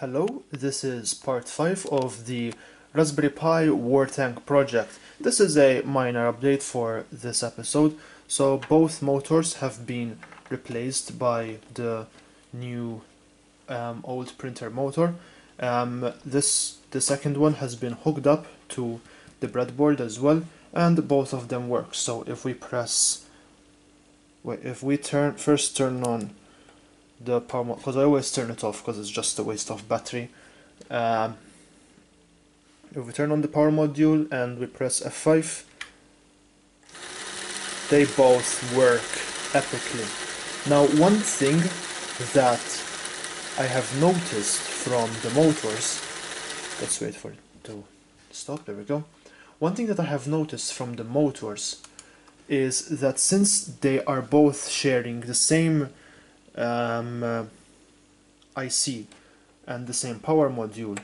Hello, this is part 5 of the Raspberry Pi War Tank project. This is a minor update for this episode. So both motors have been replaced by the new old printer motor. The second one has been hooked up to the breadboard as well, and both of them work. So if we first turn on the power, because I always turn it off because it's just a waste of battery. If we turn on the power module and we press F5, they both work epically. Now, one thing that I have noticed from the motors, let's wait for it to stop, there we go. One thing that I have noticed from the motors is that since they are both sharing the same IC and the same power module,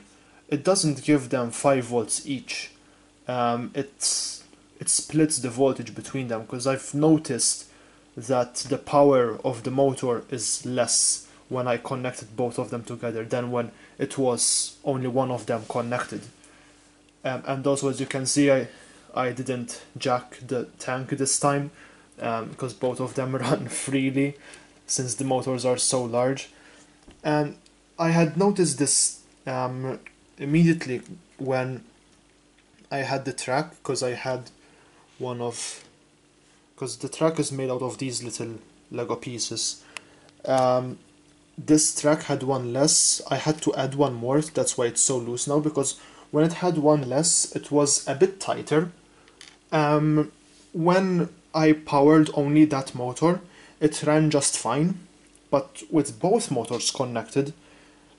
it doesn't give them 5 volts each. It splits the voltage between them, because I've noticed that the power of the motor is less when I connected both of them together than when it was only one of them connected. And also, as you can see, I didn't jack the tank this time, because both of them run freely since the motors are so large. And I had noticed this immediately when I had the track, because the track is made out of these little Lego pieces. This track had one less. I had to add one more, that's why it's so loose now, because when it had one less it was a bit tighter. When I powered only that motor, it ran just fine, but with both motors connected,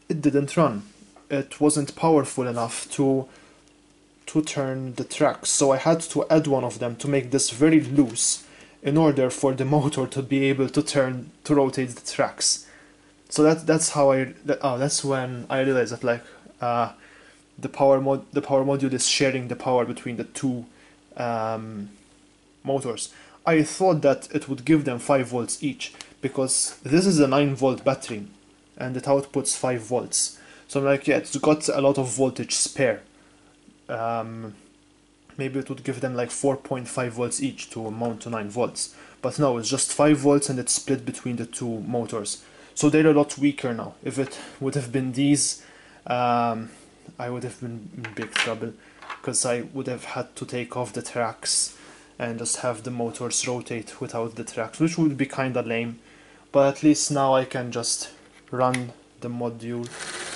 it didn't run. It wasn't powerful enough to turn the track, so I had to add one of them to make this very loose in order for the motor to be able to rotate the tracks. So that's how that's when I realized that, like, the power module is sharing the power between the two motors. I thought that it would give them 5 volts each, because this is a 9 volt battery and it outputs 5 volts. So I'm like, yeah, it's got a lot of voltage spare. Maybe it would give them like 4.5 volts each to amount to 9 volts. But no, it's just 5 volts and it's split between the two motors. So they're a lot weaker now. If it would have been these, I would have been in big trouble, because I would have had to take off the tracks and just have the motors rotate without the tracks, which would be kinda lame. But at least now I can just run the module,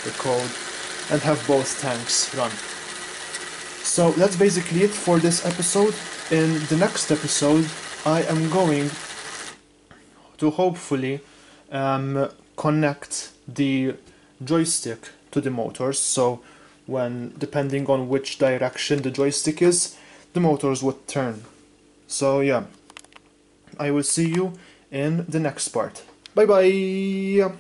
the code, and have both tanks run. So that's basically it for this episode. In the next episode I am going to hopefully connect the joystick to the motors, so depending on which direction the joystick is, the motors would turn. So yeah, I will see you in the next part. Bye bye!